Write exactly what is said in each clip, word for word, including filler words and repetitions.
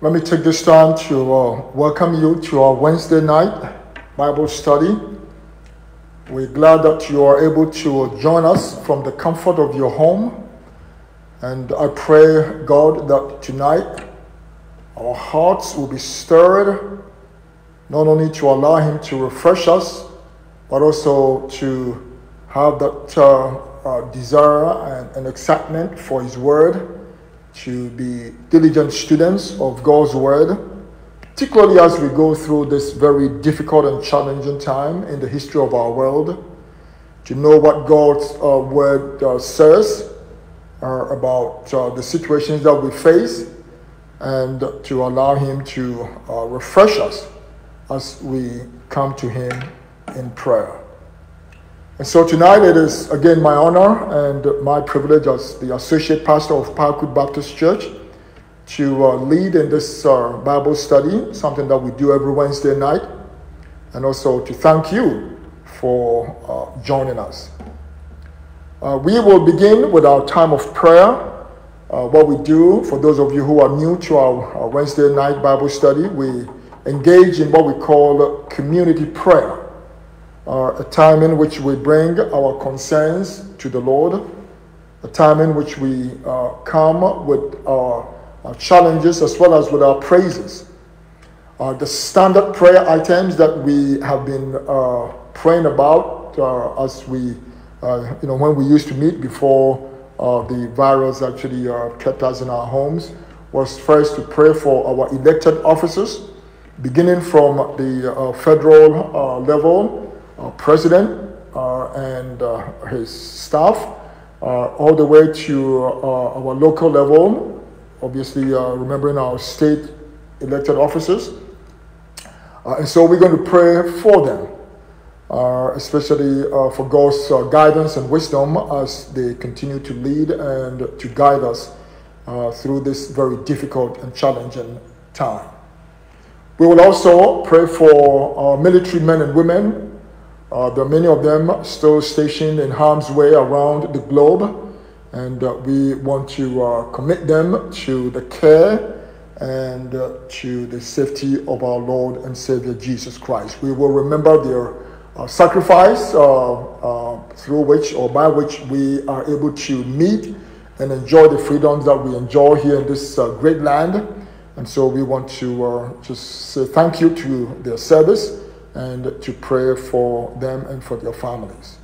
Let me take this time to uh, welcome you to our Wednesday night Bible study. We're glad that you are able to join us from the comfort of your home. And I pray, God, that tonight our hearts will be stirred, not only to allow Him to refresh us, but also to have that uh, uh, desire and, and excitement for His Word, to be diligent students of God's Word, particularly as we go through this very difficult and challenging time in the history of our world, to know what God's uh, Word uh, says uh, about uh, the situations that we face, and to allow Him to uh, refresh us as we come to Him in prayer. And so tonight it is again my honor and my privilege as the Associate Pastor of Parkwood Baptist Church to uh, lead in this uh, Bible study, something that we do every Wednesday night, and also to thank you for uh, joining us. Uh, we will begin with our time of prayer. Uh, what we do, for those of you who are new to our, our Wednesday night Bible study, we engage in what we call community prayer. Uh, a time in which we bring our concerns to the Lord, a time in which we uh, come with our, our challenges as well as with our praises. Uh, the standard prayer items that we have been uh, praying about uh, as we, uh, you know, when we used to meet before uh, the virus actually uh, kept us in our homes, was first to pray for our elected officers, beginning from the uh, federal uh, level, Uh, president uh, and uh, his staff, uh, all the way to uh, our local level, obviously uh, remembering our state elected officers. Uh, and so we're going to pray for them, uh, especially uh, for God's uh, guidance and wisdom as they continue to lead and to guide us uh, through this very difficult and challenging time. We will also pray for our military men and women. Uh, there are many of them still stationed in harm's way around the globe, and uh, we want to uh, commit them to the care and uh, to the safety of our Lord and Savior Jesus Christ. We will remember their uh, sacrifice uh, uh, through which or by which we are able to meet and enjoy the freedoms that we enjoy here in this uh, great land. And so we want to uh, just say thank you to their service, and to pray for them and for their families.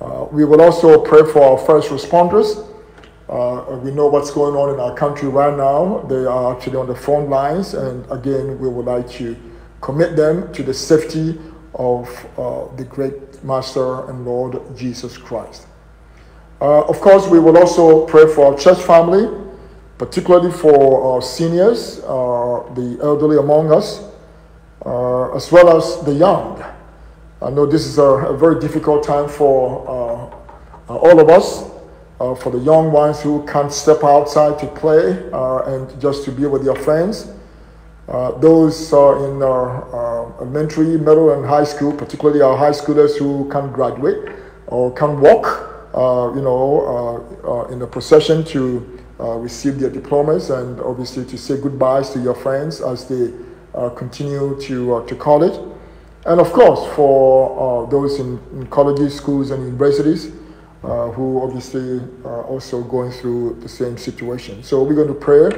Uh, we will also pray for our first responders. Uh, we know what's going on in our country right now. They are actually on the front lines, and again, we would like to commit them to the safety of uh, the great Master and Lord Jesus Christ. Uh, of course, we will also pray for our church family, particularly for our seniors, uh, the elderly among us, Uh, as well as the young. I know this is a, a very difficult time for uh, uh, all of us, uh, for the young ones who can't step outside to play uh, and just to be with their friends. Uh, those uh, in our, uh, elementary, middle, and high school, particularly our high schoolers who can't graduate or can't walk, uh, you know, uh, uh, in the procession to uh, receive their diplomas, and obviously to say goodbyes to your friends as they Uh, continue to uh, to college, and of course for uh, those in, in colleges, schools, and universities uh, who obviously are also going through the same situation. So we're going to pray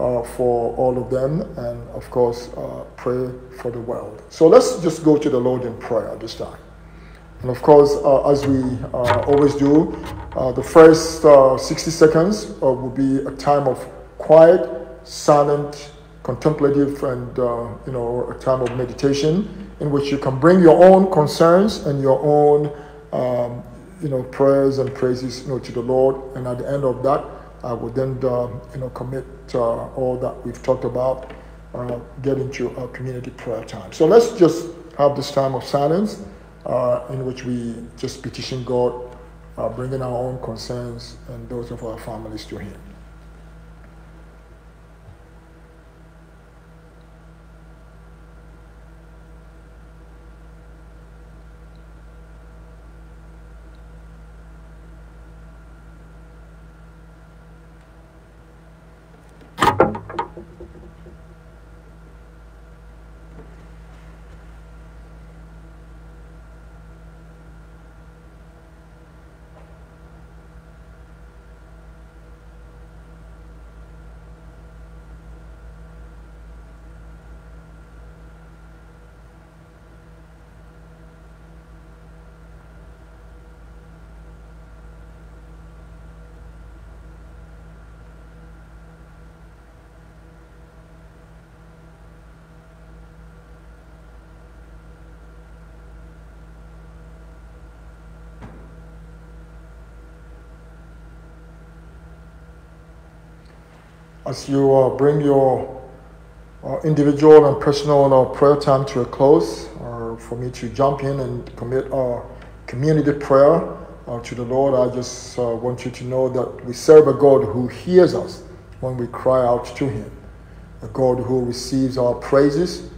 uh, for all of them, and of course uh, pray for the world. So let's just go to the Lord in prayer this time. And of course, uh, as we uh, always do, uh, the first uh, sixty seconds uh, will be a time of quiet, silent, contemplative, and uh, you know, a time of meditation in which you can bring your own concerns and your own um, you know, prayers and praises, you know, to the Lord. And at the end of that, I will then uh, you know, commit uh, all that we've talked about, uh, get into our community prayer time. So let's just have this time of silence uh, in which we just petition God, uh, bringing our own concerns and those of our families to Him. as you uh, bring your uh, individual and personal uh, prayer time to a close, uh, for me to jump in and commit our community prayer uh, to the Lord, I just uh, want you to know that we serve a God who hears us when we cry out to him, a God who receives our praises,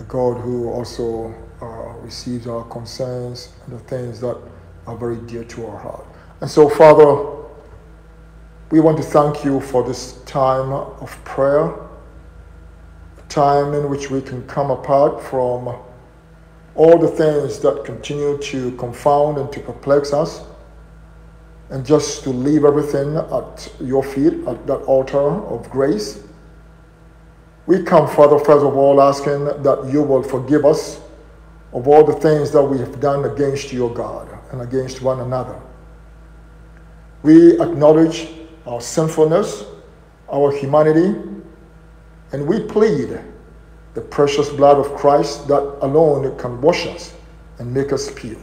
a God who also uh, receives our concerns and the things that are very dear to our heart. And so, Father, we want to thank you for this time of prayer, a time in which we can come apart from all the things that continue to confound and to perplex us, and just to leave everything at your feet, at that altar of grace. We come, Father, first of all, asking that you will forgive us of all the things that we have done against your God and against one another. We acknowledge our sinfulness, our humanity, and we plead the precious blood of Christ that alone can wash us and make us pure.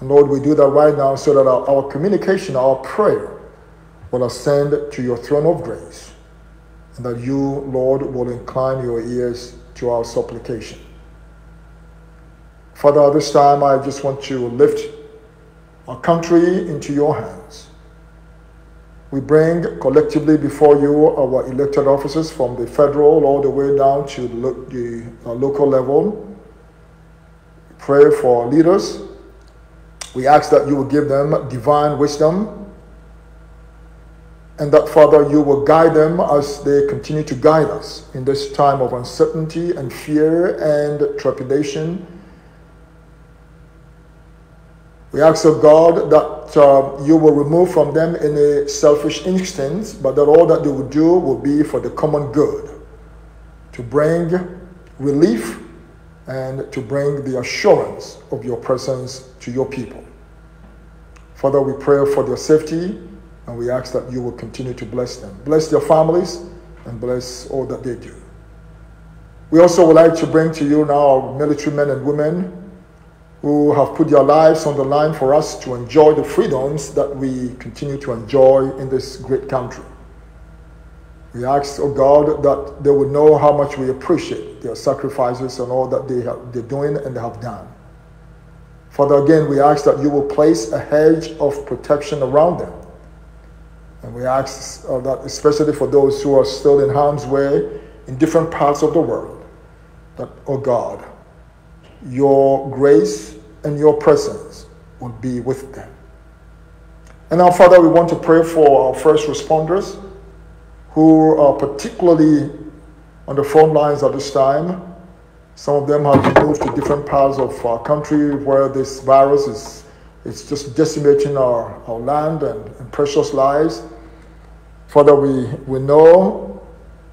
And Lord, we do that right now so that our, our communication, our prayer will ascend to your throne of grace, and that you, Lord, will incline your ears to our supplication. Father, at this time, I just want to lift our country into your hands. We bring collectively before you our elected officers from the federal all the way down to the local level. We pray for our leaders. We ask that you will give them divine wisdom, and that, Father, you will guide them as they continue to guide us in this time of uncertainty and fear and trepidation. We ask, O God, that uh, you will remove from them any selfish instincts, but that all that they will do will be for the common good, to bring relief and to bring the assurance of your presence to your people. Father, we pray for their safety, and we ask that you will continue to bless them. Bless their families and bless all that they do. We also would like to bring to you now our military men and women who have put their lives on the line for us to enjoy the freedoms that we continue to enjoy in this great country. We ask, O God, that they would know how much we appreciate their sacrifices and all that they have, they're doing and they have done. Father, again, we ask that you will place a hedge of protection around them. And we ask that especially for those who are still in harm's way in different parts of the world, that, O God, your grace and your presence will be with them. And now, Father, we want to pray for our first responders who are particularly on the front lines at this time. Some of them have moved to different parts of our country where this virus is it's just decimating our, our land and, and precious lives. Father, we, we know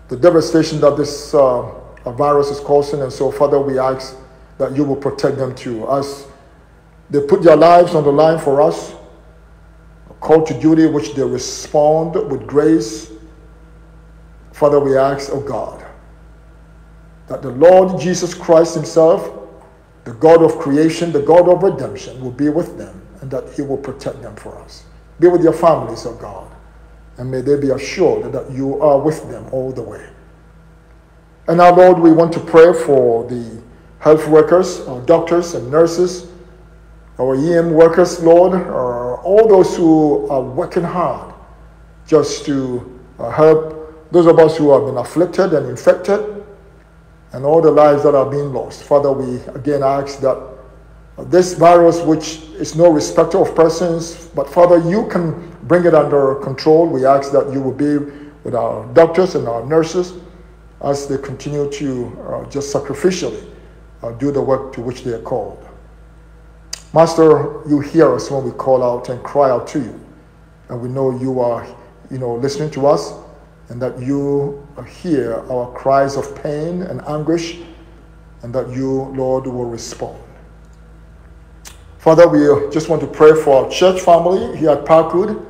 the devastation that this uh, virus is causing, and so, Father, we ask that you will protect them too. As they put their lives on the line for us, a call to duty which they respond with grace, Father, we ask, oh God, that the Lord Jesus Christ himself, the God of creation, the God of redemption, will be with them, and that he will protect them for us. Be with your families, oh God, and may they be assured that you are with them all the way. And now, Lord, we want to pray for the health workers, our doctors and nurses, our E M workers, Lord, or all those who are working hard just to uh, help those of us who have been afflicted and infected, and all the lives that are being lost. Father, we again ask that this virus, which is no respecter of persons, but Father, you can bring it under control. We ask that you will be with our doctors and our nurses as they continue to uh, just sacrificially Uh, do the work to which they are called. Master, you hear us when we call out and cry out to you, and we know you are, you know, listening to us, and that you hear our cries of pain and anguish, and that you, Lord, will respond. Father, we just want to pray for our church family here at Parkwood.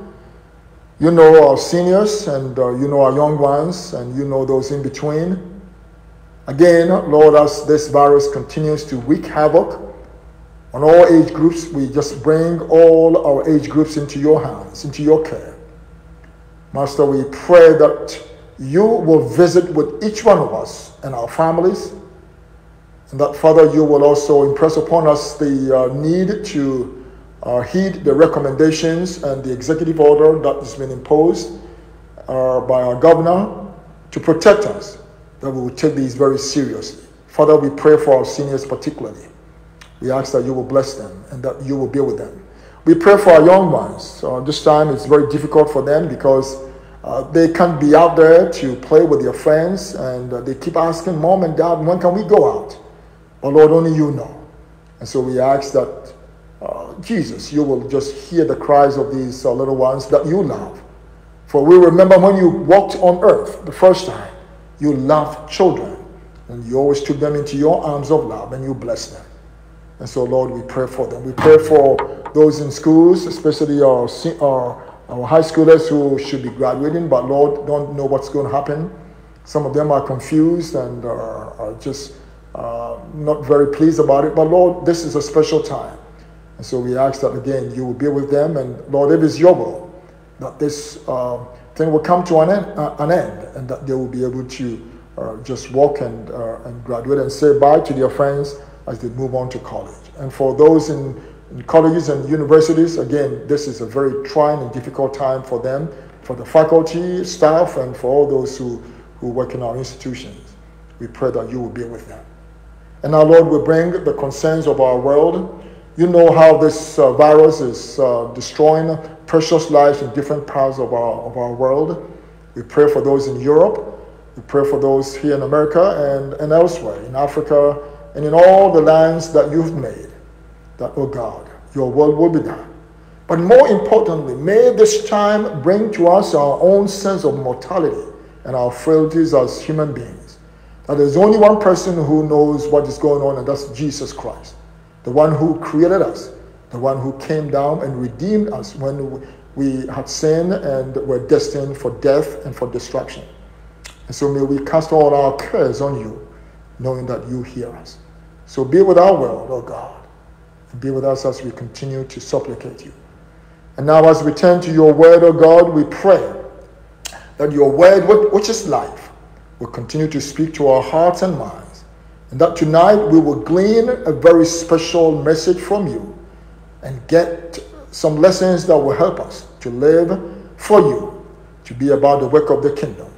You know our seniors, and uh, you know our young ones, and you know those in between. Again, Lord, as this virus continues to wreak havoc on all age groups, we just bring all our age groups into your hands, into your care. Master, we pray that you will visit with each one of us and our families, and that, Father, you will also impress upon us the uh, need to uh, heed the recommendations and the executive order that has been imposed uh, by our governor to protect us, that we will take these very seriously. Father, we pray for our seniors particularly. We ask that you will bless them and that you will be with them. We pray for our young ones. Uh, this time it's very difficult for them because uh, they can't be out there to play with their friends, and uh, they keep asking, Mom and Dad, when can we go out? But Lord, only you know. And so we ask that, uh, Jesus, you will just hear the cries of these uh, little ones that you love. For we remember when you walked on earth the first time, you loved children, and you always took them into your arms of love, and you blessed them. And so, Lord, we pray for them. We pray for those in schools, especially our, our, our high schoolers who should be graduating, but, Lord, don't know what's going to happen. Some of them are confused and are, are just uh, not very pleased about it. But, Lord, this is a special time. And so we ask that, again, you will be with them. And, Lord, if it's your will, that this uh, thing will come to an end, uh, an end, and that they will be able to uh, just walk and, uh, and graduate and say bye to their friends as they move on to college. And for those in, in colleges and universities, again, this is a very trying and difficult time for them, for the faculty, staff, and for all those who, who work in our institutions. We pray that you will be with them. And now, Lord, we bring the concerns of our world. You know how this uh, virus is uh, destroying precious lives in different parts of our, of our world. We pray for those in Europe. We pray for those here in America and, and elsewhere, in Africa, and in all the lands that you've made, that, oh God, your will will be done. But more importantly, may this time bring to us our own sense of mortality and our frailties as human beings. That there's only one person who knows what is going on, and that's Jesus Christ, the one who created us, the one who came down and redeemed us when we had sinned and were destined for death and for destruction. And so may we cast all our cares on you, knowing that you hear us. So be with our world, oh God, and be with us as we continue to supplicate you. And now as we turn to your word, oh God, we pray that your word, which is life, will continue to speak to our hearts and minds, and that tonight we will glean a very special message from you and get some lessons that will help us to live for you, to be about the work of the kingdom,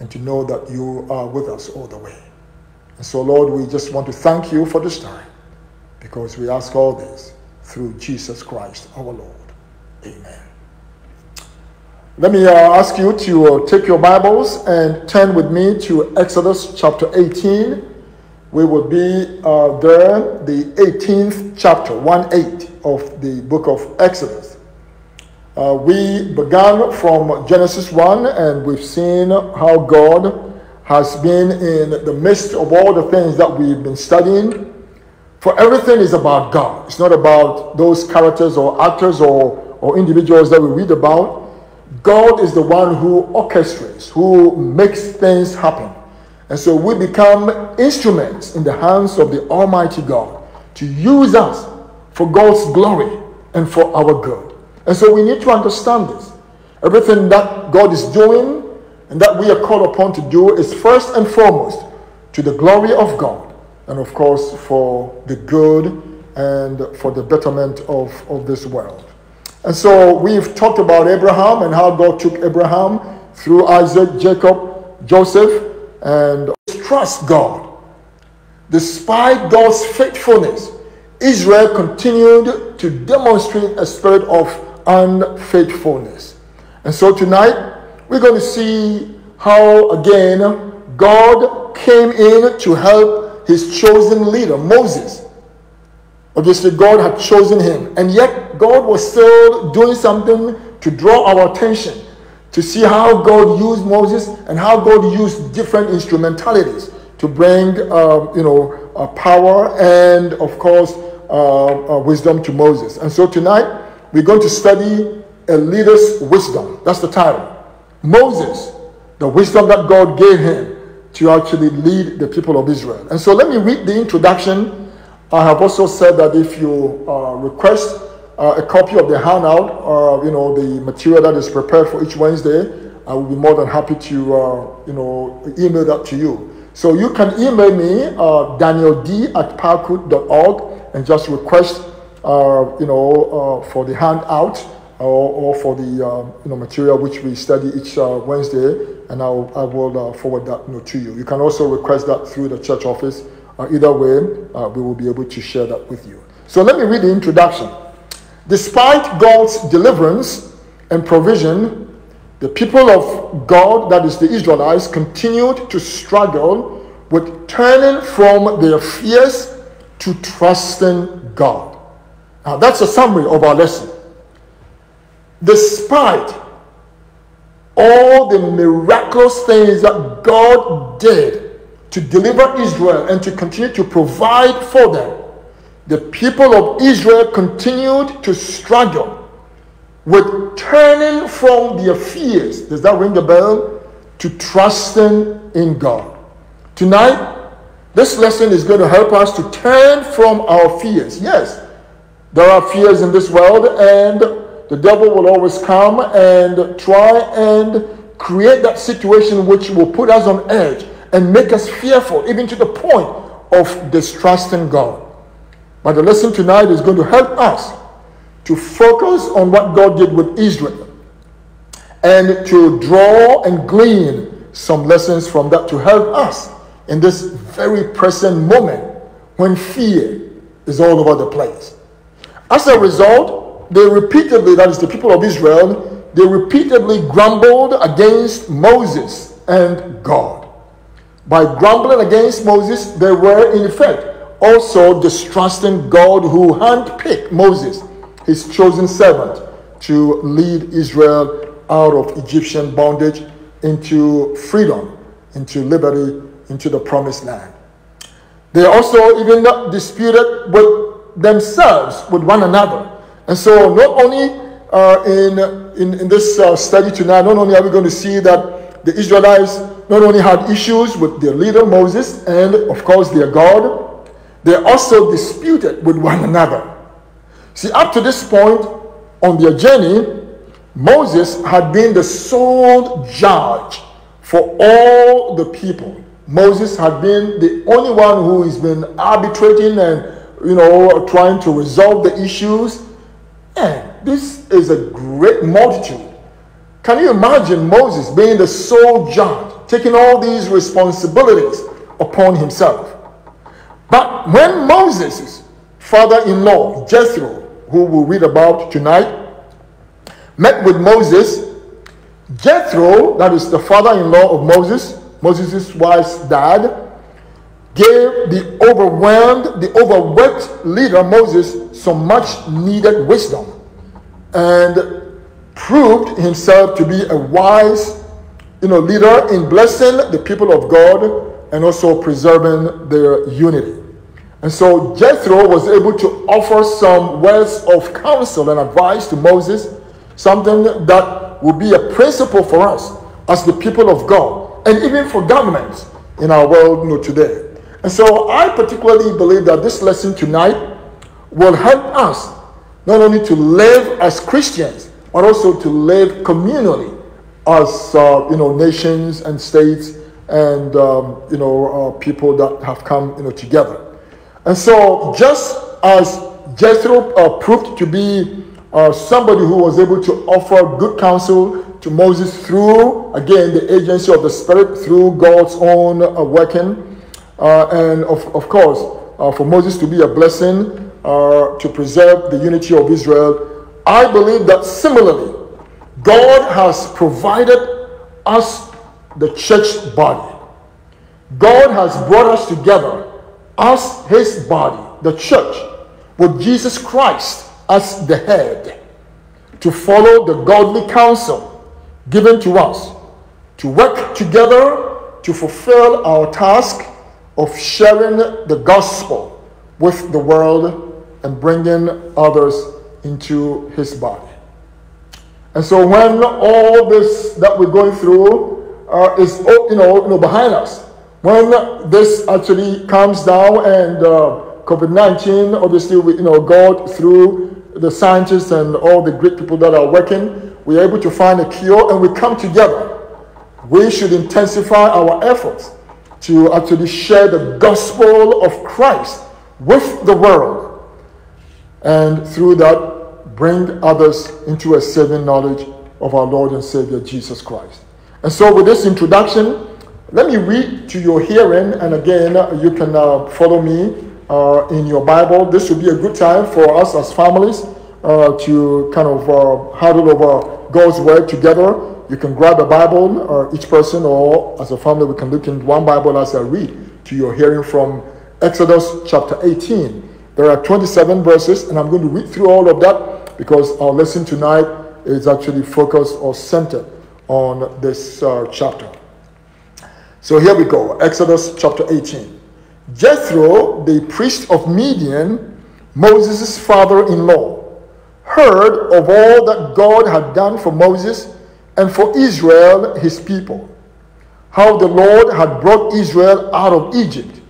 and to know that you are with us all the way. And so, Lord, we just want to thank you for this time, because we ask all this through Jesus Christ, our Lord. Amen. Let me uh, ask you to uh, take your Bibles and turn with me to Exodus chapter eighteen. We will be uh, there, the eighteenth chapter, one eight of the book of Exodus. Uh, we began from Genesis one, and we've seen how God has been in the midst of all the things that we've been studying. For everything is about God. It's not about those characters or actors or, or individuals that we read about. God is the one who orchestrates, who makes things happen. And so we become instruments in the hands of the Almighty God to use us for God's glory and for our good. And so we need to understand this. Everything that God is doing and that we are called upon to do is first and foremost to the glory of God, and of course for the good and for the betterment of, of this world. And so we've talked about Abraham and how God took Abraham through Isaac, Jacob, Joseph, and trust God. Despite God's faithfulness, Israel continued to demonstrate a spirit of unfaithfulness. And so tonight, we're going to see how, again, God came in to help his chosen leader, Moses. Obviously, God had chosen him, and yet God was still doing something to draw our attention, to see how God used Moses and how God used different instrumentalities to bring, uh, you know, uh, power and, of course, uh, uh, wisdom to Moses. And so tonight, we're going to study a leader's wisdom. That's the title. Moses, the wisdom that God gave him to actually lead the people of Israel. And so let me read the introduction. I have also said that if you uh, request uh, a copy of the handout, or uh, you know, the material that is prepared for each Wednesday, I will be more than happy to uh, you know, email that to you. So you can email me, uh, daniel d at parkwood dot org, and just request uh, you know, uh, for the handout or, or for the uh, you know, material which we study each uh, Wednesday, and I'll, I will uh, forward that note to you. You can also request that through the church office. Uh, either way, uh, we will be able to share that with you. So let me read the introduction. Despite God's deliverance and provision, the people of God, that is the Israelites, continued to struggle with turning from their fears to trusting God. Now that's a summary of our lesson. Despite all the miraculous things that God did to deliver Israel and to continue to provide for them, the people of Israel continued to struggle with turning from their fears, does that ring a bell, to trusting in God. Tonight, this lesson is going to help us to turn from our fears. Yes, there are fears in this world, and the devil will always come and try and create that situation which will put us on edge and make us fearful, even to the point of distrusting God. But the lesson tonight is going to help us to focus on what God did with Israel and to draw and glean some lessons from that to help us in this very present moment when fear is all over the place. As a result, they repeatedly, that is the people of Israel, they repeatedly grumbled against Moses and God. By grumbling against Moses, they were in effect also distrusting God, who handpicked Moses, his chosen servant, to lead Israel out of Egyptian bondage into freedom, into liberty, into the promised land. They also even disputed with themselves, with one another. And so not only uh, in, in, in this uh, study tonight, not only are we going to see that the Israelites not only had issues with their leader Moses and of course their God, they also disputed with one another. See, up to this point on their journey, Moses had been the sole judge for all the people. Moses had been the only one who has been arbitrating and, you know, trying to resolve the issues. And this is a great multitude. Can you imagine Moses being the sole judge, taking all these responsibilities upon himself? But when Moses' father-in-law, Jethro, who we'll read about tonight, met with Moses, Jethro, that is the father-in-law of Moses, Moses' wife's dad, gave the overwhelmed, the overworked leader Moses some much-needed wisdom and proved himself to be a wise, you know, leader in blessing the people of God and also preserving their unity. And so Jethro was able to offer some words of counsel and advice to Moses, something that will be a principle for us as the people of God, and even for governments in our world, you know, today. And so I particularly believe that this lesson tonight will help us not only to live as Christians, but also to live communally as uh, you know, nations and states and um, you know, uh, people that have come, you know, together. And so just as Jethro uh, proved to be uh, somebody who was able to offer good counsel to Moses through, again, the agency of the Spirit, through God's own uh, working, uh, and of, of course, uh, for Moses to be a blessing uh, to preserve the unity of Israel, I believe that similarly, God has provided us the church body. God has brought us together as his body, the church, with Jesus Christ as the head, to follow the godly counsel given to us, to work together to fulfill our task of sharing the gospel with the world and bringing others into his body. And so when all this that we're going through Uh, is you know, you know behind us, when this actually calms down and uh, COVID nineteen, obviously we, you know God through the scientists and all the great people that are working, we're able to find a cure and we come together we should intensify our efforts to actually share the gospel of Christ with the world, and through that bring others into a saving knowledge of our Lord and Savior Jesus Christ. And so with this introduction, let me read to your hearing, and again you can uh, follow me uh, in your Bible. This would be a good time for us as families uh, to kind of uh, huddle over God's word together. You can grab a Bible, or each person, or as a family, we can look in one Bible as I read to your hearing from Exodus chapter eighteen. There are twenty-seven verses, and I'm going to read through all of that because our lesson tonight is actually focused or centered on this uh, chapter. So here we go, Exodus chapter eighteen. Jethro, the priest of Midian, Moses' father-in-law, heard of all that God had done for Moses and for Israel, his people, how the Lord had brought Israel out of Egypt.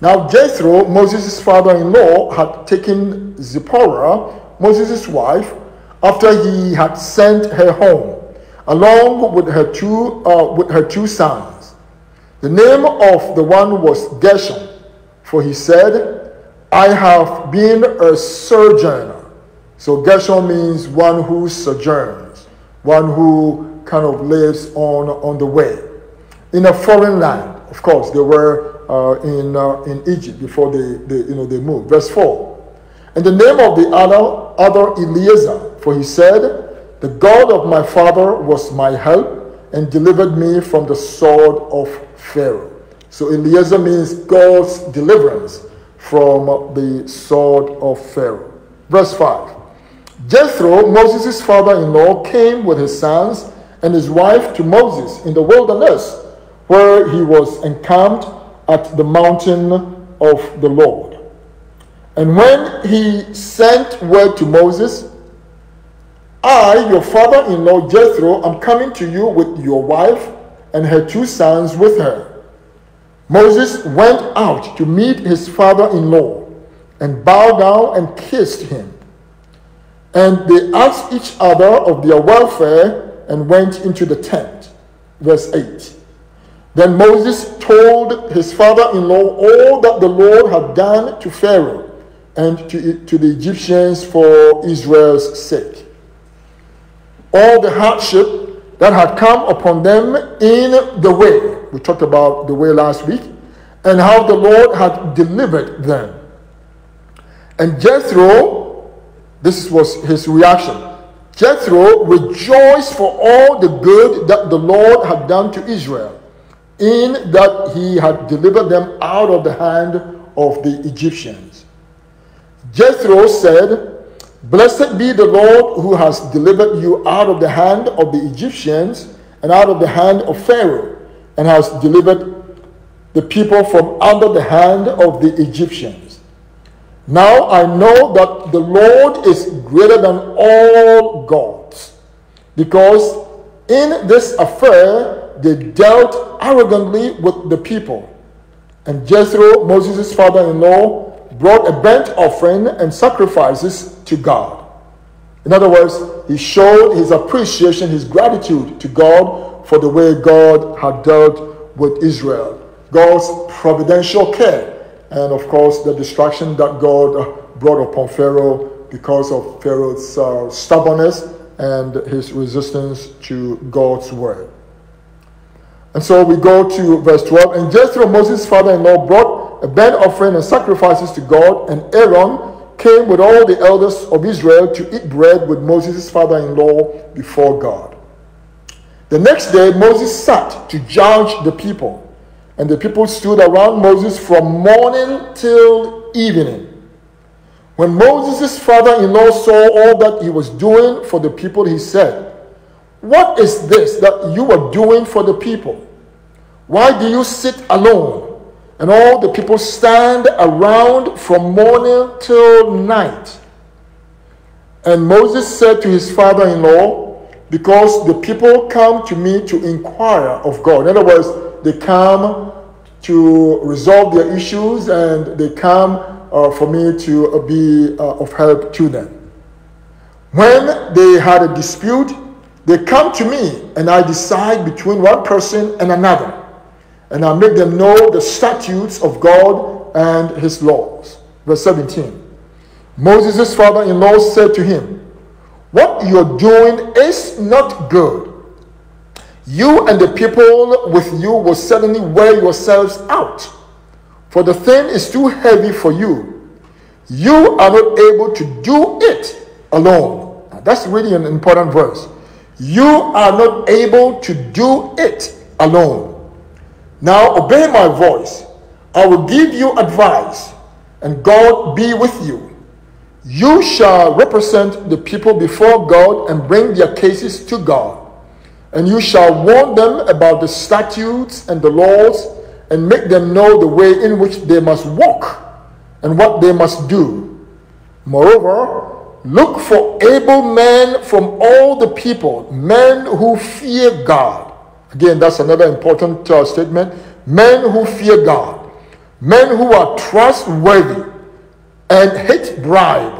Now Jethro, Moses' father-in-law, had taken Zipporah, Moses' wife, after he had sent her home, along with her two, uh, with her two sons. The name of the one was Gershom, for he said, I have been a sojourner. So Gershom means one who sojourns, one who kind of lives on, on the way, in a foreign land. Of course, they were uh, in, uh, in Egypt before they, they, you know, they moved. Verse four. And the name of the other, other Eliezer, for he said, the God of my father was my help and delivered me from the sword of Pharaoh. So Eliezer means God's deliverance from the sword of Pharaoh. Verse five. Jethro, Moses' father-in-law, came with his sons and his wife to Moses in the wilderness, where he was encamped at the mountain of the Lord. And when he sent word to Moses, I, your father-in-law Jethro, am coming to you with your wife and her two sons with her. Moses went out to meet his father-in-law and bowed down and kissed him. And they asked each other of their welfare and went into the tent. Verse eight. Then Moses told his father-in-law all that the Lord had done to Pharaoh and to, to the Egyptians for Israel's sake, all the hardship that had come upon them in the way. We talked about the way last week, and how the Lord had delivered them. And Jethro, this was his reaction. Jethro rejoiced for all the good that the Lord had done to Israel, in that he had delivered them out of the hand of the Egyptians. Jethro said, Blessed be the Lord who has delivered you out of the hand of the Egyptians and out of the hand of Pharaoh, and has delivered the people from under the hand of the Egyptians. Now I know that the Lord is greater than all gods, because in this affair they dealt arrogantly with the people. And Jethro, Moses' father-in-law, brought a burnt offering and sacrifices to God. In other words, he showed his appreciation, his gratitude to God for the way God had dealt with Israel, God's providential care, and of course the destruction that God brought upon Pharaoh because of Pharaoh's uh, stubbornness and his resistance to God's word. And so we go to verse twelve. And Jethro, Moses' father-in-law, brought a burnt offering and sacrifices to God, and Aaron came with all the elders of Israel to eat bread with Moses' father-in-law before God. The next day Moses sat to judge the people, and the people stood around Moses from morning till evening. When Moses' father-in-law saw all that he was doing for the people, he said, What is this that you are doing for the people? Why do you sit alone? And all the people stand around from morning till night. And Moses said to his father-in-law, Because the people come to me to inquire of God. In other words, they come to resolve their issues, and they come uh, for me to uh, be uh, of help to them. When they had a dispute, They come to me and I decide between one person and another. And I make them know the statutes of God and his laws. Verse seventeen. Moses' father-in-law said to him, "What you're doing is not good. You and the people with you will suddenly wear yourselves out, for the thing is too heavy for you. You are not able to do it alone." Now, that's really an important verse. You are not able to do it alone. "Now obey my voice. I will give you advice, and God be with you. You shall represent the people before God and bring their cases to God. And you shall warn them about the statutes and the laws and make them know the way in which they must walk and what they must do. Moreover, look for able men from all the people, men who fear God." Again, that's another important uh, statement. Men who fear God. Men who are trustworthy and hate bribe,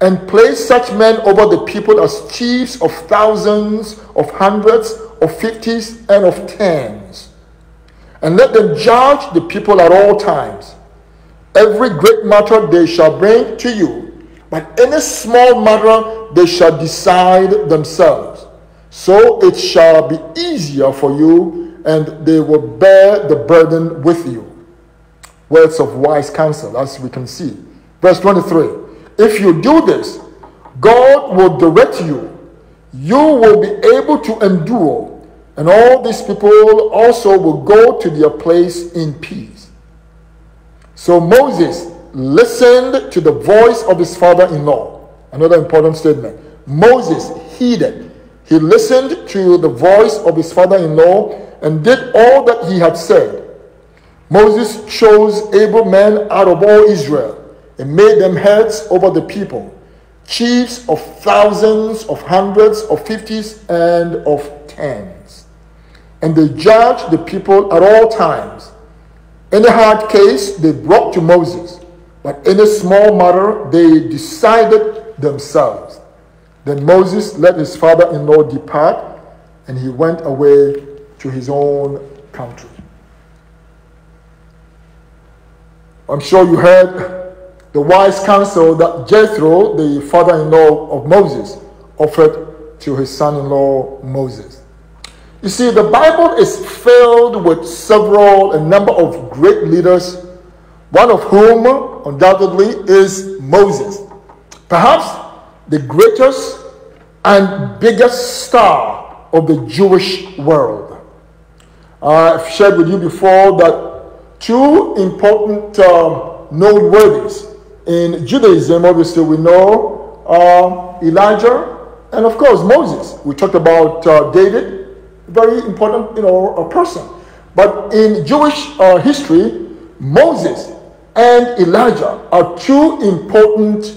and place such men over the people as chiefs of thousands, of hundreds, of fifties, and of tens. And let them judge the people at all times. Every great matter they shall bring to you, but any small matter they shall decide themselves. So it shall be easier for you, and they will bear the burden with you. Words of wise counsel, as we can see. Verse twenty-three, if you do this, God will direct you. You will be able to endure, and all these people also will go to their place in peace. So Moses listened to the voice of his father-in-law. Another important statement. Moses heeded. He listened to the voice of his father-in-law and did all that he had said. Moses chose able men out of all Israel and made them heads over the people, chiefs of thousands, of hundreds, of fifties, and of tens. And they judged the people at all times. Any hard case they brought to Moses, but any small matter they decided themselves. Then Moses let his father-in-law depart, and he went away to his own country. I'm sure you heard the wise counsel that Jethro, the father-in-law of Moses, offered to his son-in-law Moses. You see, the Bible is filled with several, a number of great leaders, one of whom, undoubtedly, is Moses. Perhaps the greatest and biggest star of the Jewish world. Uh, I've shared with you before that two important um, noteworthies in Judaism, obviously, we know uh, Elijah and, of course, Moses. We talked about uh, David, very important, you know, a person. But in Jewish uh, history, Moses and Elijah are two important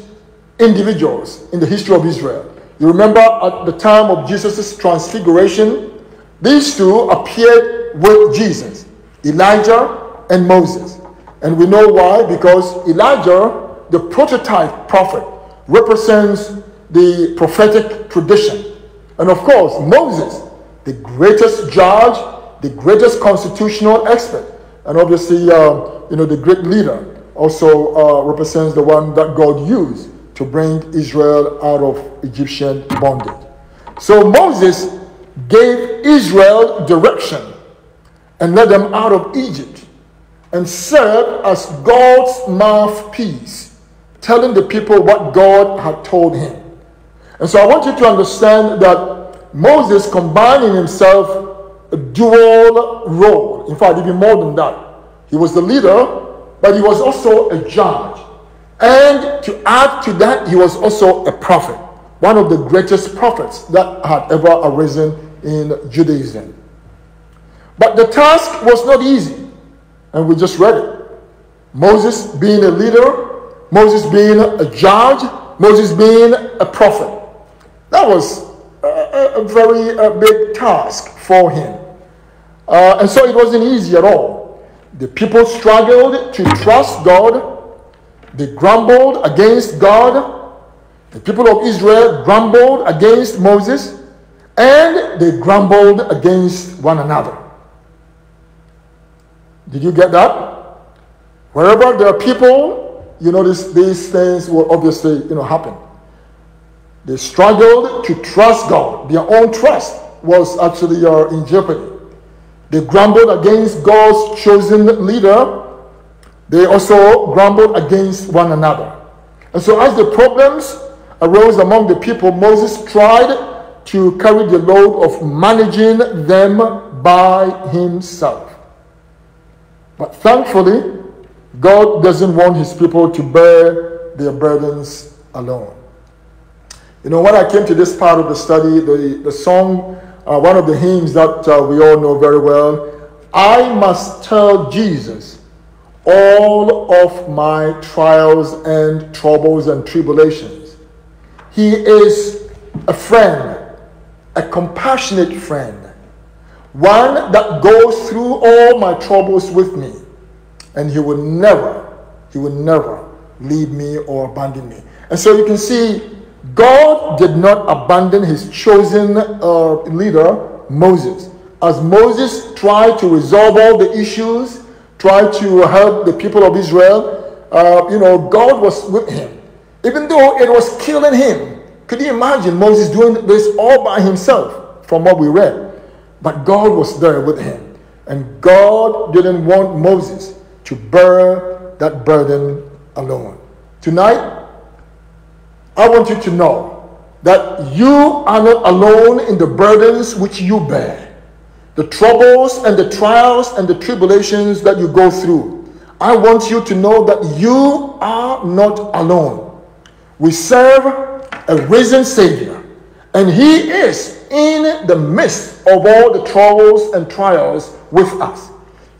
individuals in the history of Israel. You remember at the time of Jesus' transfiguration, these two appeared with Jesus, Elijah and Moses. And we know why, because Elijah, the prototype prophet, represents the prophetic tradition. And of course, Moses, the greatest judge, the greatest constitutional expert, and obviously, uh, you know, the great leader, also uh, represents the one that God used to bring Israel out of Egyptian bondage. So Moses gave Israel direction and led them out of Egypt and served as God's mouthpiece, telling the people what God had told him. And so I want you to understand that Moses combined in himself a dual role. In fact, even more than that. He was the leader, but he was also a judge. And to add to that, he was also a prophet, one of the greatest prophets that had ever arisen in Judaism. But the task was not easy, and we just read it. Moses being a leader, Moses being a judge, Moses being a prophet. That was a, a, a very a big task for him. Uh, and so it wasn't easy at all. The people struggled to trust God. They grumbled against God. The people of Israel grumbled against Moses. And they grumbled against one another. Did you get that? Wherever there are people, you notice these things will obviously, you know, happen. They struggled to trust God. Their own trust was actually uh, in jeopardy. They grumbled against God's chosen leader. They also grumbled against one another. And so as the problems arose among the people, Moses tried to carry the load of managing them by himself. But thankfully, God doesn't want his people to bear their burdens alone. You know, when I came to this part of the study, the, the song, uh, one of the hymns that uh, we all know very well, I must tell Jesus all of my trials and troubles and tribulations. He is a friend, a compassionate friend, one that goes through all my troubles with me, and he will never, he will never leave me or abandon me. And so you can see, God did not abandon his chosen uh, leader, Moses. As Moses tried to resolve all the issues, tried to help the people of Israel, uh, you know, God was with him. Even though it was killing him. Could you imagine Moses doing this all by himself, from what we read? But God was there with him. And God didn't want Moses to bear that burden alone. Tonight, I want you to know that you are not alone in the burdens which you bear, the troubles and the trials and the tribulations that you go through. I want you to know that you are not alone. We serve a risen Savior, and he is in the midst of all the troubles and trials with us,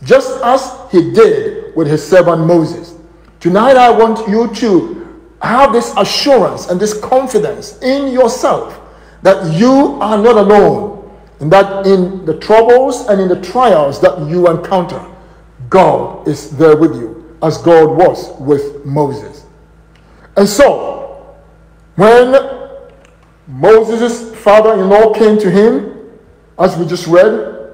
just as he did with his servant Moses. Tonight, I want you to have this assurance and this confidence in yourself that you are not alone, and that in the troubles and in the trials that you encounter, God is there with you, as God was with Moses. And so, when Moses' father-in-law came to him, as we just read,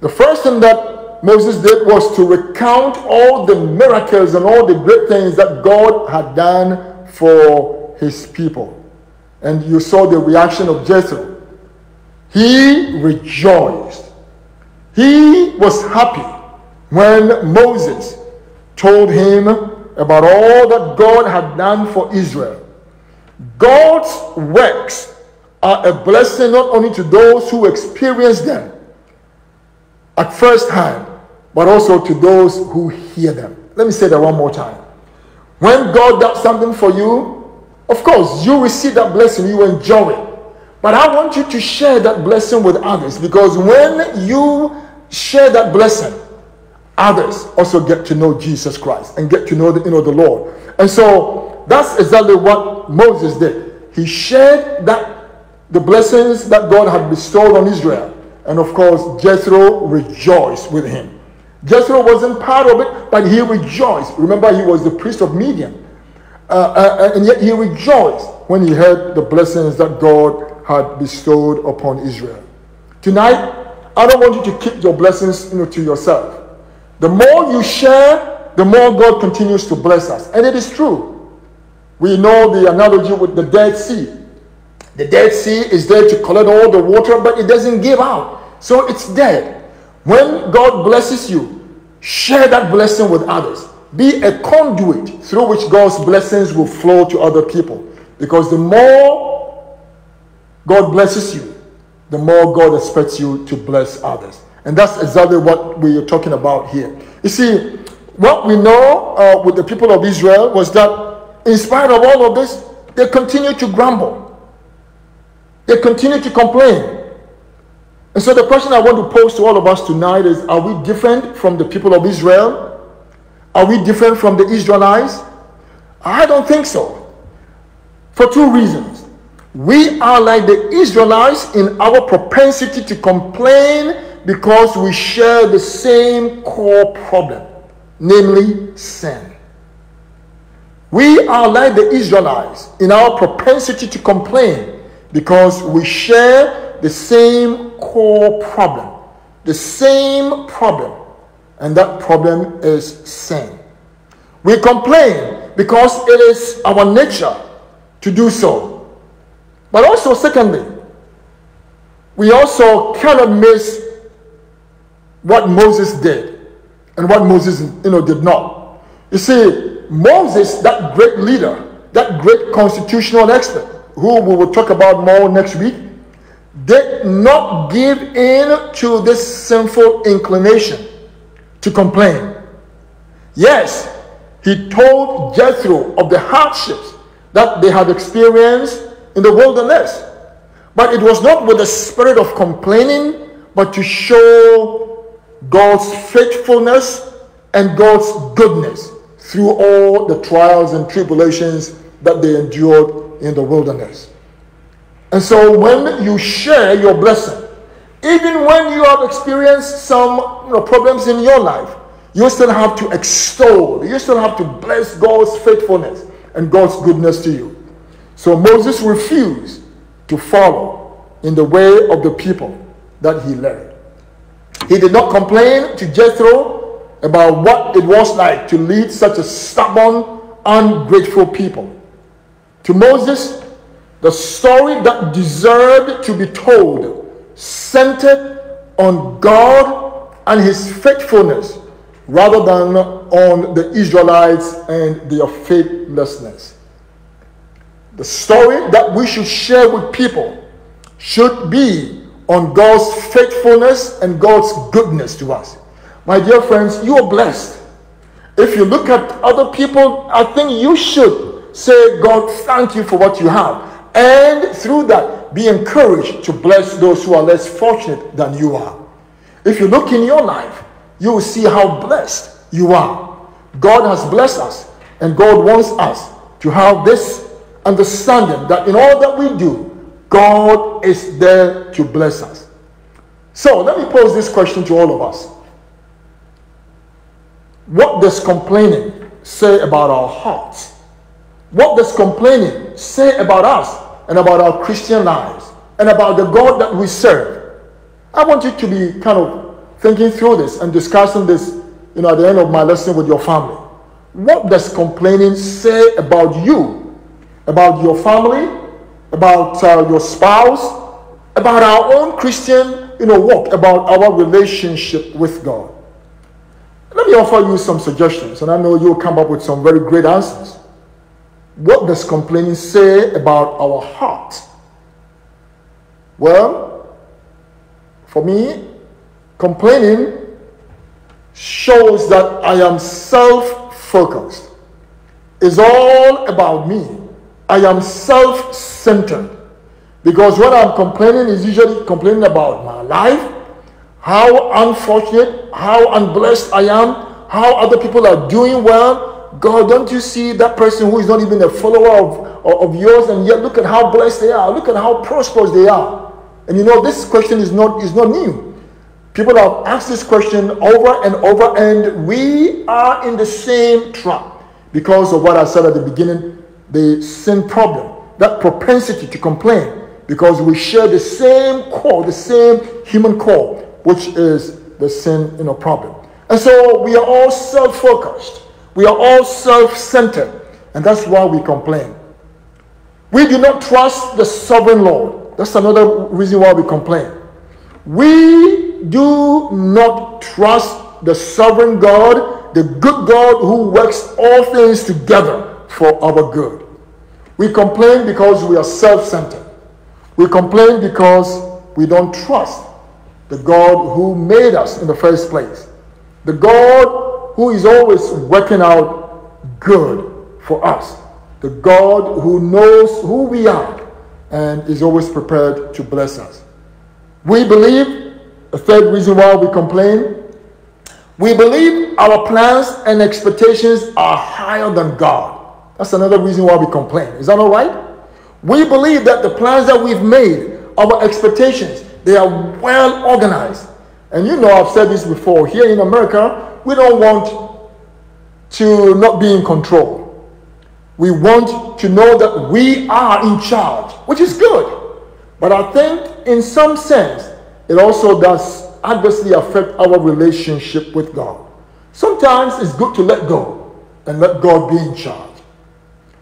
the first thing that Moses did was to recount all the miracles and all the great things that God had done for his people. And you saw the reaction of Jethro. He rejoiced. He was happy when Moses told him about all that God had done for Israel. God's works are a blessing not only to those who experience them at first hand, but also to those who hear them. Let me say that one more time. When God does something for you, of course, you receive that blessing, you enjoy it. But I want you to share that blessing with others, because when you share that blessing, others also get to know Jesus Christ and get to know the, you know, the Lord. And so that's exactly what Moses did. He shared that the blessings that God had bestowed on Israel. And of course, Jethro rejoiced with him. Jethro wasn't part of it, but he rejoiced. Remember, he was the priest of Midian. Uh, uh, and yet he rejoiced when he heard the blessings that God had bestowed upon Israel. Tonight, I don't want you to keep your blessings, you know, to yourself. The more you share, the more God continues to bless us. And it is true. We know the analogy with the Dead Sea. The Dead Sea is there to collect all the water, but it doesn't give out. So it's dead. When God blesses you, share that blessing with others. Be a conduit through which God's blessings will flow to other people. Because the more God blesses you, the more God expects you to bless others. And that's exactly what we are talking about here. You see, what we know uh, with the people of Israel was that in spite of all of this, they continued to grumble. They continue to complain. And so the question I want to pose to all of us tonight is, are we different from the people of Israel? Are we different from the Israelites? I don't think so. For two reasons. We are like the Israelites in our propensity to complain because we share the same core problem, namely sin. We are like the Israelites in our propensity to complain because we share the same core problem, the same problem, and that problem is sin. We complain because it is our nature to do so. But also, secondly, we also cannot miss what Moses did and what Moses, you know, did not. You see, Moses, that great leader, that great constitutional expert, who we will talk about more next week, did not give in to this sinful inclination to complain. Yes, he told Jethro of the hardships that they had experienced in the wilderness, but it was not with the spirit of complaining, but to show God's faithfulness and God's goodness through all the trials and tribulations that they endured in the wilderness. And so when you share your blessing, even when you have experienced some, you know, problems in your life, you still have to extol, you still have to bless God's faithfulness and God's goodness to you. So Moses refused to follow in the way of the people that he led. He did not complain to Jethro about what it was like to lead such a stubborn, ungrateful people. To Moses, the story that deserved to be told centered on God and his faithfulness rather than on the Israelites and their faithlessness. The story that we should share with people should be on God's faithfulness and God's goodness to us. My dear friends, you are blessed. If you look at other people, I think you should say, God, thank you for what you have. And through that, be encouraged to bless those who are less fortunate than you are. If you look in your life, you will see how blessed you are. God has blessed us, and God wants us to have this understanding that in all that we do, God is there to bless us. So let me pose this question to all of us. What does complaining say about our hearts? What does complaining say about us and about our Christian lives and about the God that we serve? I want you to be kind of thinking through this and discussing this, you know, at the end of my lesson with your family. What does complaining say about you? About your family, about uh, your spouse, about our own Christian, you know, walk, about our relationship with God. Let me offer you some suggestions, and I know you'll come up with some very great answers. What does complaining say about our heart? Well, for me, complaining shows that I am self-focused. It's all about me. I am self-centered, because when I'm complaining, is usually complaining about my life, how unfortunate, how unblessed I am, how other people are doing well. God, don't you see that person who is not even a follower of, of yours, and yet look at how blessed they are, look at how prosperous they are. And you know, this question is not, is not new. People have asked this question over and over, and we are in the same trap because of what I said at the beginning. The sin problem, that propensity to complain, because we share the same core, the same human core, which is the sin, you know, problem. And so we are all self-focused. We are all self-centered, and that's why we complain. We do not trust the sovereign Lord. That's another reason why we complain. We do not trust the sovereign God, the good God who works all things together for our good. We complain because we are self-centered. We complain because we don't trust the God who made us in the first place, the God who is always working out good for us, the God who knows who we are and is always prepared to bless us. We believe, a third reason why we complain, we believe our plans and expectations are higher than God. That's another reason why we complain. Is that all right? We believe that the plans that we've made, our expectations, they are well organized. And you know, I've said this before, here in America, we don't want to not be in control. We want to know that we are in charge, which is good. But I think in some sense, it also does adversely affect our relationship with God. Sometimes it's good to let go and let God be in charge.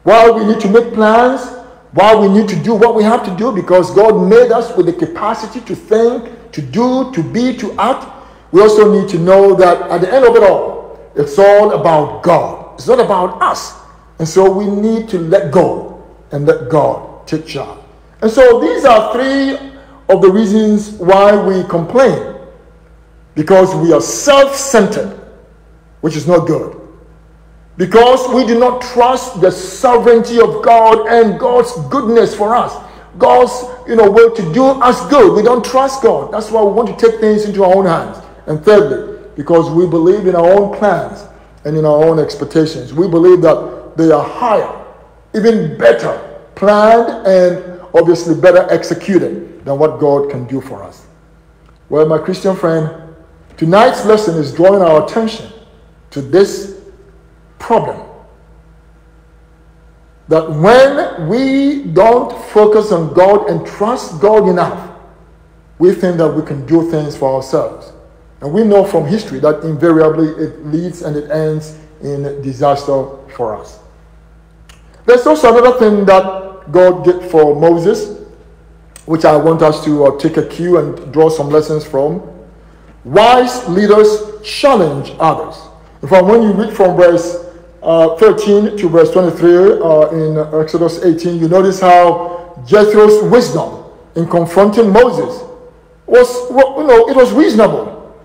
While we need to make plans, while we need to do what we have to do, because God made us with the capacity to think, to do, to be, to act, we also need to know that at the end of it all, it's all about God. It's not about us. And so we need to let go and let God take charge. And so these are three of the reasons why we complain. Because we are self-centered, which is not good. Because we do not trust the sovereignty of God and God's goodness for us. God's, you know, will to do us good. We don't trust God. That's why we want to take things into our own hands. And thirdly, because we believe in our own plans and in our own expectations. We believe that they are higher, even better planned and obviously better executed than what God can do for us. Well, my Christian friend, tonight's lesson is drawing our attention to this problem. That when we don't focus on God and trust God enough, we think that we can do things for ourselves. And we know from history that invariably it leads and it ends in disaster for us. There's also another thing that God did for Moses, which I want us to uh, take a cue and draw some lessons from. Wise leaders challenge others. In fact, when you read from verse uh, thirteen to verse twenty-three uh, in Exodus eighteen, you notice how Jethro's wisdom in confronting Moses was, well, you know, it was reasonable.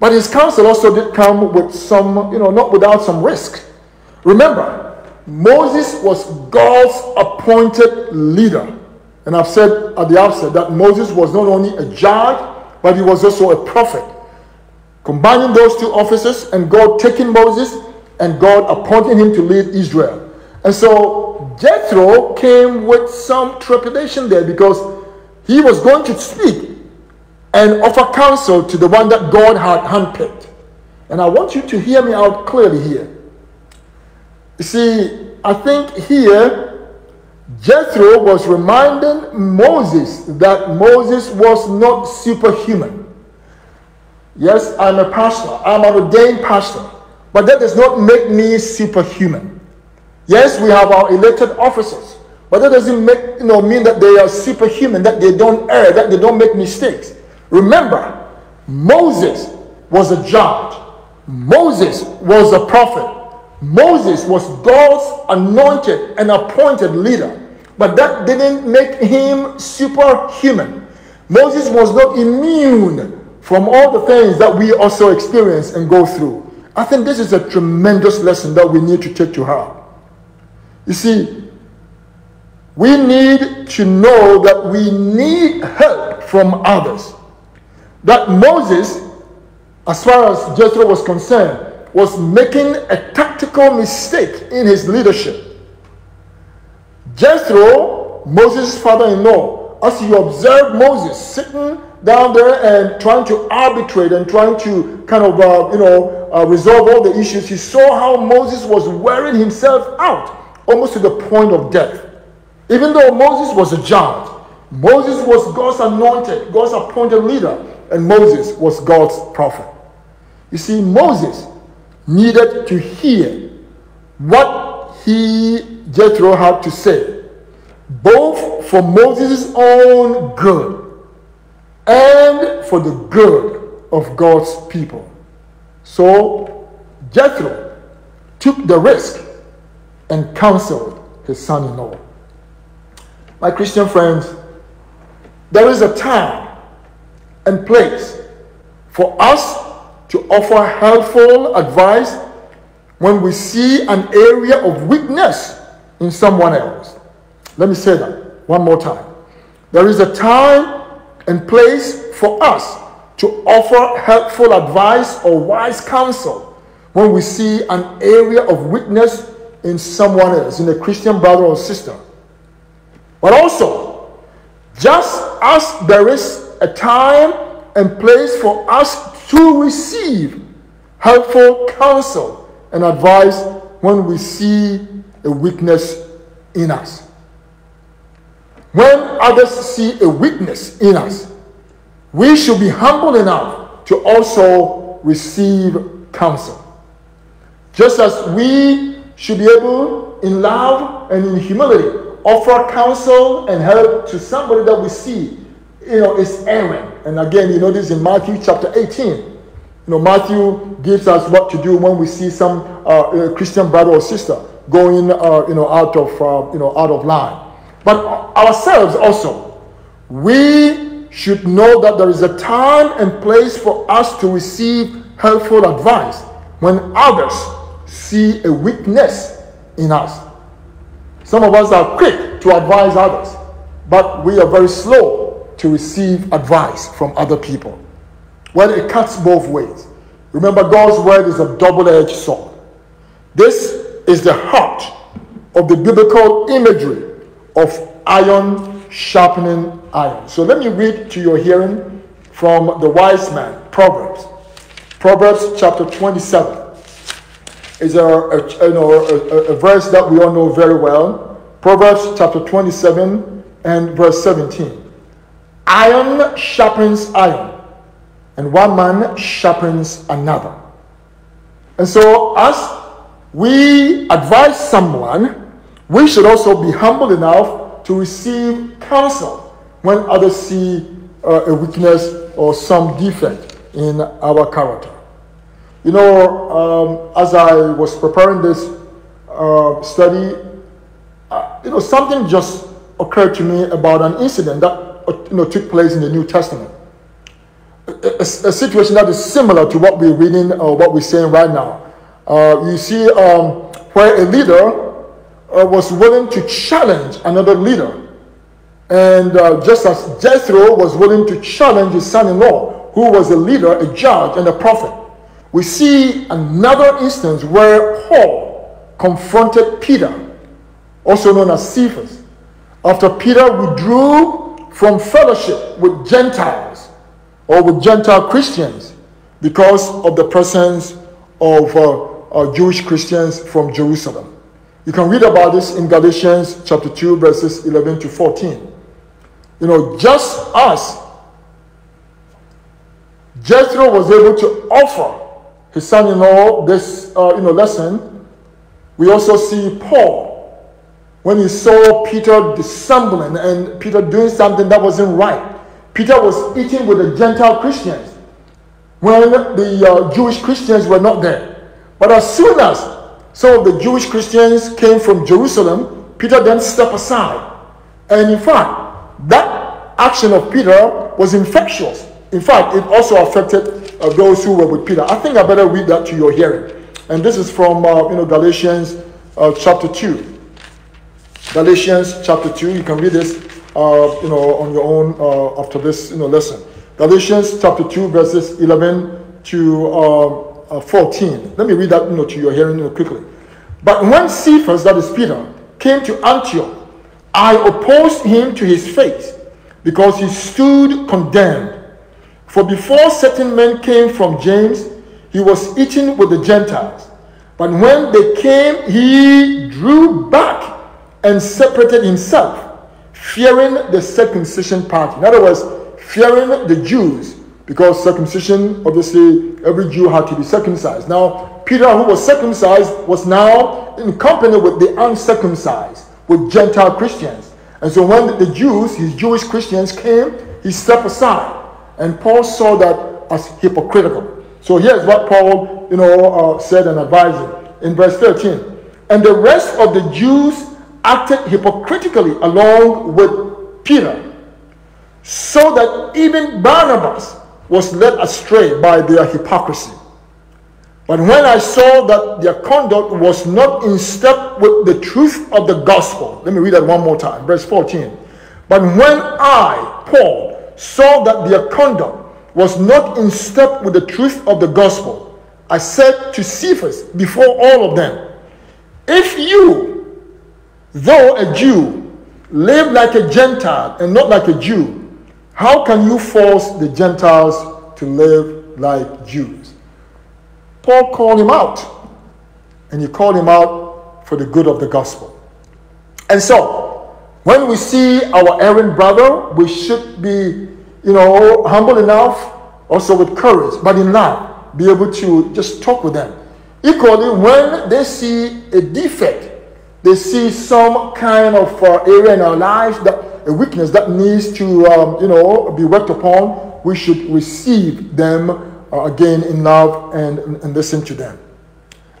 But his counsel also did come with some, you know, not without some risk. Remember, Moses was God's appointed leader. And I've said at the outset that Moses was not only a judge, but he was also a prophet. Combining those two offices and God taking Moses and God appointing him to lead Israel. And so Jethro came with some trepidation there because he was going to speak and offer counsel to the one that God had handpicked. And I want you to hear me out clearly here. You see, I think here, Jethro was reminding Moses that Moses was not superhuman. Yes, I'm a pastor. I'm an ordained pastor. But that does not make me superhuman. Yes, we have our elected officers. But that doesn't make, you know, mean that they are superhuman, that they don't err, that they don't make mistakes. Remember, Moses was a judge. Moses was a prophet. Moses was God's anointed and appointed leader. But that didn't make him superhuman. Moses was not immune from all the things that we also experience and go through. I think this is a tremendous lesson that we need to take to heart. You see, we need to know that we need help from others. That Moses, as far as Jethro was concerned, was making a tactical mistake in his leadership. Jethro, Moses' father-in-law, as you observe Moses sitting down there and trying to arbitrate and trying to kind of, uh, you know, uh, resolve all the issues, he saw how Moses was wearing himself out, almost to the point of death. Even though Moses was a judge, Moses was God's anointed, God's appointed leader. And Moses was God's prophet. You see, Moses needed to hear what he, Jethro, had to say, both for Moses' own good and for the good of God's people. So Jethro took the risk and counseled his son-in-law. My Christian friends, there is a time and place for us to offer helpful advice when we see an area of weakness in someone else. Let me say that one more time. There is a time and place for us to offer helpful advice or wise counsel when we see an area of weakness in someone else, in a Christian brother or sister. But also, just as there is a time and place for us to receive helpful counsel and advice when we see a weakness in us. When others see a weakness in us, we should be humble enough to also receive counsel. Just as we should be able, in love and in humility, offer counsel and help to somebody that we see, you know, is Aaron. And again, you notice in Matthew chapter eighteen, you know, Matthew gives us what to do when we see some uh, Christian brother or sister going, uh, you know, out of, uh, you know, out of line. But ourselves also, we should know that there is a time and place for us to receive helpful advice when others see a weakness in us. Some of us are quick to advise others, but we are very slow to receive advice from other people. Well, it cuts both ways. Remember, God's word is a double-edged sword. This is the heart of the biblical imagery of iron sharpening iron. So let me read to your hearing from the wise man, Proverbs. Proverbs chapter twenty-seven. Is a, a, you know, a, a verse that we all know very well. Proverbs chapter twenty-seven and verse seventeen. Iron sharpens iron, and one man sharpens another. And so as we advise someone, we should also be humble enough to receive counsel when others see uh, a weakness or some defect in our character. You know, um, as I was preparing this uh, study, uh, you know, something just occurred to me about an incident that uh, you know, took place in the New Testament. A, a, a situation that is similar to what we're reading or what we're saying right now. Uh, you see um, where a leader uh, was willing to challenge another leader. And uh, just as Jethro was willing to challenge his son-in-law, who was a leader, a judge, and a prophet. We see another instance where Paul confronted Peter, also known as Cephas, after Peter withdrew from fellowship with Gentiles or with Gentile Christians because of the presence of uh, uh, Jewish Christians from Jerusalem. You can read about this in Galatians chapter two, verses eleven to fourteen. You know, just as Jethro was able to offer his son-in-law this uh, you know, lesson, we also see Paul, when he saw Peter dissembling and Peter doing something that wasn't right. Peter was eating with the Gentile Christians when the uh, Jewish Christians were not there. But as soon as some of the Jewish Christians came from Jerusalem, Peter then stepped aside. And in fact, that action of Peter was infectious. In fact, it also affected uh, those who were with Peter. I think I better read that to your hearing. And this is from uh, you know, Galatians uh, chapter two. Galatians chapter two. You can read this uh, you know, on your own uh, after this you know, lesson. Galatians chapter two, verses eleven to fourteen. Let me read that you know, to your hearing you know, quickly. But when Cephas, that is Peter, came to Antioch, I opposed him to his face, because he stood condemned. For before certain men came from James, he was eating with the Gentiles. But when they came, he drew back and separated himself, fearing the circumcision party. In other words, fearing the Jews, because circumcision, obviously, every Jew had to be circumcised. Now, Peter, who was circumcised, was now in company with the uncircumcised, with Gentile Christians. And so when the Jews, his Jewish Christians, came, he stepped aside. And Paul saw that as hypocritical. So here's what Paul, you know, uh, said and advised him. In verse thirteen, and the rest of the Jews acted hypocritically along with Peter, so that even Barnabas was led astray by their hypocrisy. But when I saw that their conduct was not in step with the truth of the gospel, let me read that one more time, verse fourteen. But when I, Paul, saw that their conduct was not in step with the truth of the gospel, I said to Cephas before all of them, if you, though a Jew, live like a Gentile and not like a Jew, how can you force the Gentiles to live like Jews? Paul called him out, and he called him out for the good of the gospel. And so, When we see our errant brother, we should be, you know, humble enough, also with courage, but in love, be able to just talk with them. Equally, when they see a defect, they see some kind of uh, area in our lives, that, a weakness that needs to, um, you know, be worked upon, we should receive them uh, again in love and, and listen to them.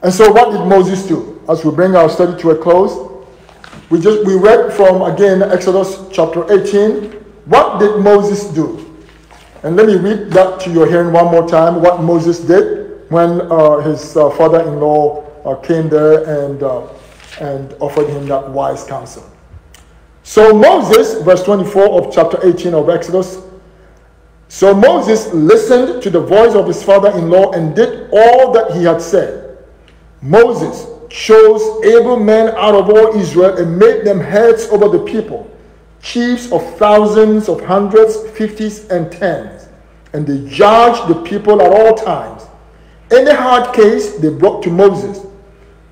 And so what did Moses do? As we bring our study to a close, We just we read from, again, Exodus chapter eighteen. What did Moses do? And let me read that to your hearing one more time, what Moses did when uh, his uh, father-in-law uh, came there and, uh, and offered him that wise counsel. So Moses, verse twenty-four of chapter eighteen of Exodus, so Moses listened to the voice of his father-in-law and did all that he had said. Moses chose able men out of all Israel and made them heads over the people, chiefs of thousands, of hundreds, fifties, and tens. And they judged the people at all times. Any hard case they brought to Moses,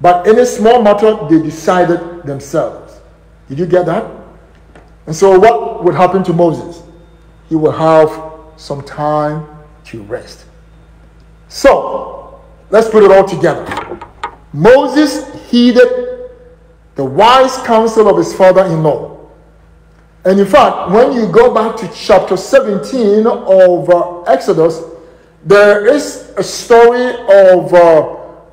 but any small matter they decided themselves. Did you get that? And so what would happen to Moses? He will have some time to rest. So, let's put it all together. Moses heeded the wise counsel of his father-in-law. And in fact, when you go back to chapter seventeen of uh, Exodus, there is a story of uh,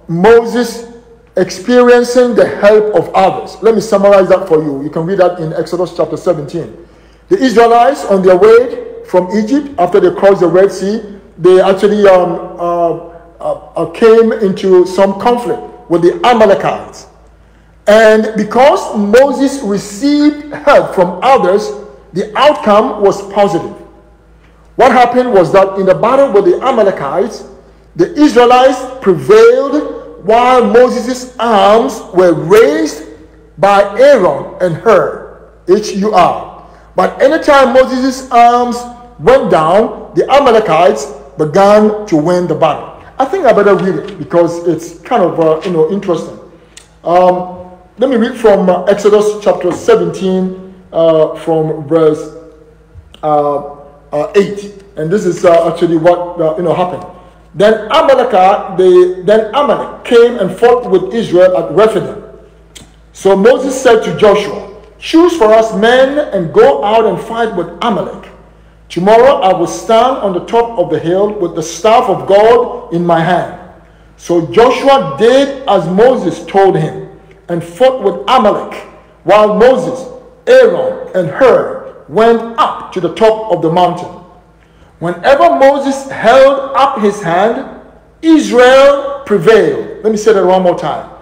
Moses experiencing the help of others. Let me summarize that for you. You can read that in Exodus chapter seventeen. The Israelites, on their way from Egypt, after they crossed the Red Sea, they actually um, uh, uh, came into some conflict with the Amalekites. And because Moses received help from others, the outcome was positive. What happened was that in the battle with the Amalekites, the Israelites prevailed while Moses' arms were raised by Aaron and Hur, H U R. But anytime Moses' arms went down, the Amalekites began to win the battle. I think I better read it because it's kind of, uh, you know, interesting. Um, let me read from uh, Exodus chapter seventeen uh, from verse uh, uh, eight. And this is uh, actually what, uh, you know, happened. Then Amalek, they, then Amalek came and fought with Israel at Rephidim. So Moses said to Joshua, "Choose for us men and go out and fight with Amalek. Tomorrow I will stand on the top of the hill with the staff of God in my hand." So Joshua did as Moses told him and fought with Amalek, while Moses, Aaron, and Hur went up to the top of the mountain. Whenever Moses held up his hand, Israel prevailed. Let me say that one more time.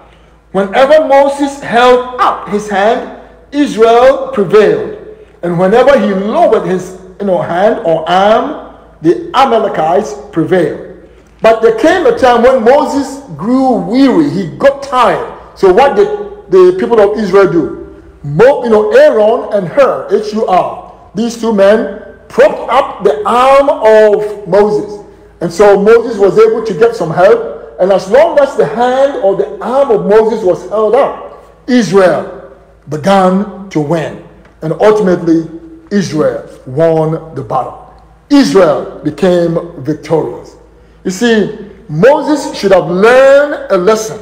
Whenever Moses held up his hand, Israel prevailed. And whenever he lowered his You know, hand or arm, the Amalekites prevailed. But there came a time when Moses grew weary. He got tired. So what did the people of Israel do? Mo, you know, Aaron and Hur, H U R, these two men propped up the arm of Moses. And so Moses was able to get some help. And as long as the hand or the arm of Moses was held up, Israel began to win. And ultimately, Israel won the battle. Israel became victorious. You see, Moses should have learned a lesson,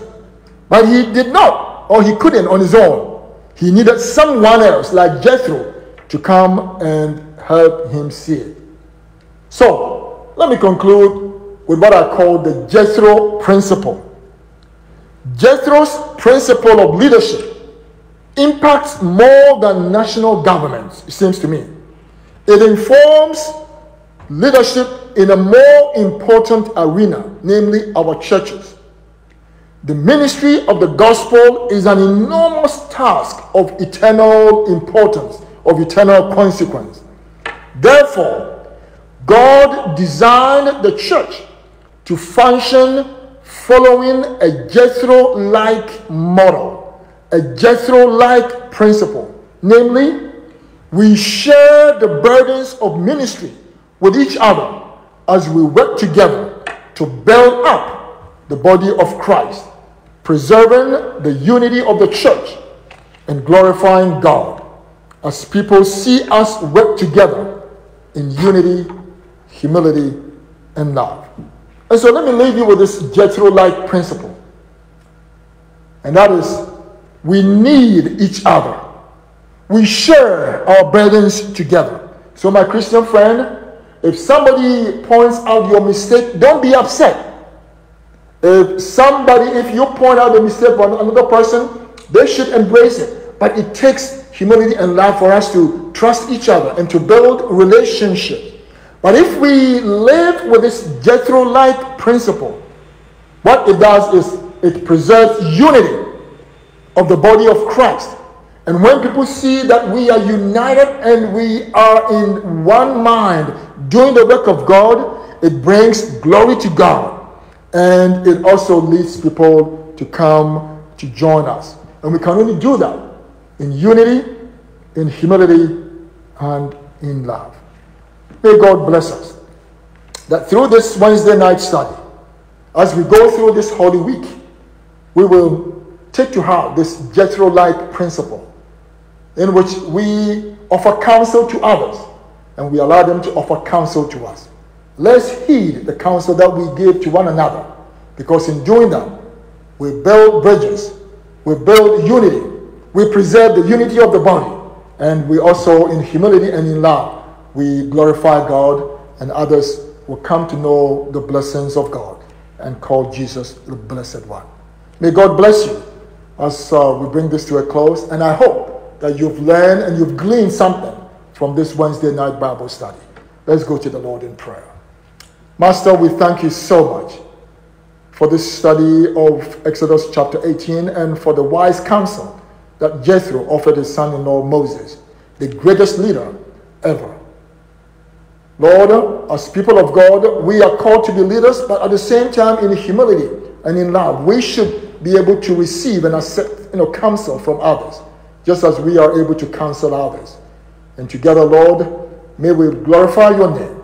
but he did not, or he couldn't on his own. He needed someone else, like Jethro, to come and help him see it. So, let me conclude with what I call the Jethro principle. Jethro's principle of leadership impacts more than national governments, it seems to me. It informs leadership in a more important arena, namely our churches. The ministry of the gospel is an enormous task of eternal importance, of eternal consequence. Therefore, God designed the church to function following a Jethro-like model. A Jethro-like principle. Namely, we share the burdens of ministry with each other as we work together to build up the body of Christ, preserving the unity of the church and glorifying God. as people see us work together in unity, humility, and love. And so let me leave you with this Jethro-like principle. And that is, we need each other. We share our burdens together. So my Christian friend, if somebody points out your mistake, don't be upset. If somebody, if you point out a mistake for another person, they should embrace it. But it takes humility and love for us to trust each other and to build relationships. But if we live with this Jethro-like principle, what it does is it preserves unity of the body of Christ. And when people see that we are united and we are in one mind doing the work of God, it brings glory to God. And it also leads people to come to join us. And we can only do that in unity, in humility, and in love. May God bless us that through this Wednesday night study, as we go through this Holy Week, we will take to heart this Jethro-like principle in which we offer counsel to others and we allow them to offer counsel to us. Let's heed the counsel that we give to one another, because in doing that, we build bridges, we build unity, we preserve the unity of the body, and we also, in humility and in love, we glorify God, and others will come to know the blessings of God and call Jesus the Blessed One. May God bless you as uh, we bring this to a close, and I hope that you've learned and you've gleaned something from this Wednesday night Bible study. Let's go to the Lord in prayer. Master, we thank you so much for this study of Exodus chapter eighteen and for the wise counsel that Jethro offered his son-in-law Moses, the greatest leader ever. Lord, as people of God, we are called to be leaders, but at the same time, in humility and in love, we should be able to receive and accept, you know, counsel from others, just as we are able to counsel others. And together, Lord, may we glorify your name,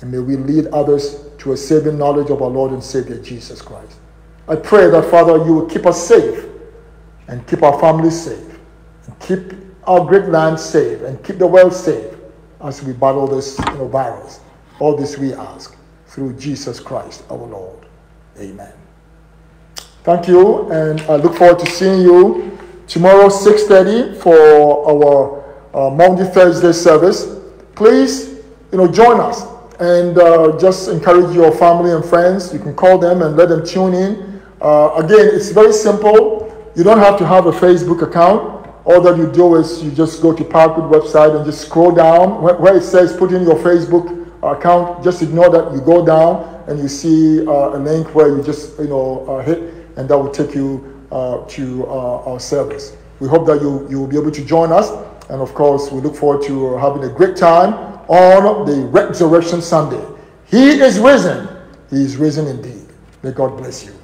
and may we lead others to a saving knowledge of our Lord and Savior, Jesus Christ. I pray that, Father, you will keep us safe, and keep our families safe, and keep our great land safe, and keep the world safe, as we battle this you know, virus. All this we ask through Jesus Christ our Lord. Amen. Thank you, and I look forward to seeing you tomorrow six thirty for our uh, Monday Thursday service. Please, you know, join us and uh, just encourage your family and friends. You can call them and let them tune in. Uh, again, it's very simple. You don't have to have a Facebook account. All that you do is you just go to Parkwood website and just scroll down. Where it says put in your Facebook account, just ignore that. You go down and you see uh, a link where you just you know uh, hit, and that will take you uh, to uh, our service. We hope that you, you will be able to join us. And of course, we look forward to having a great time on the Resurrection Sunday. He is risen. He is risen indeed. May God bless you.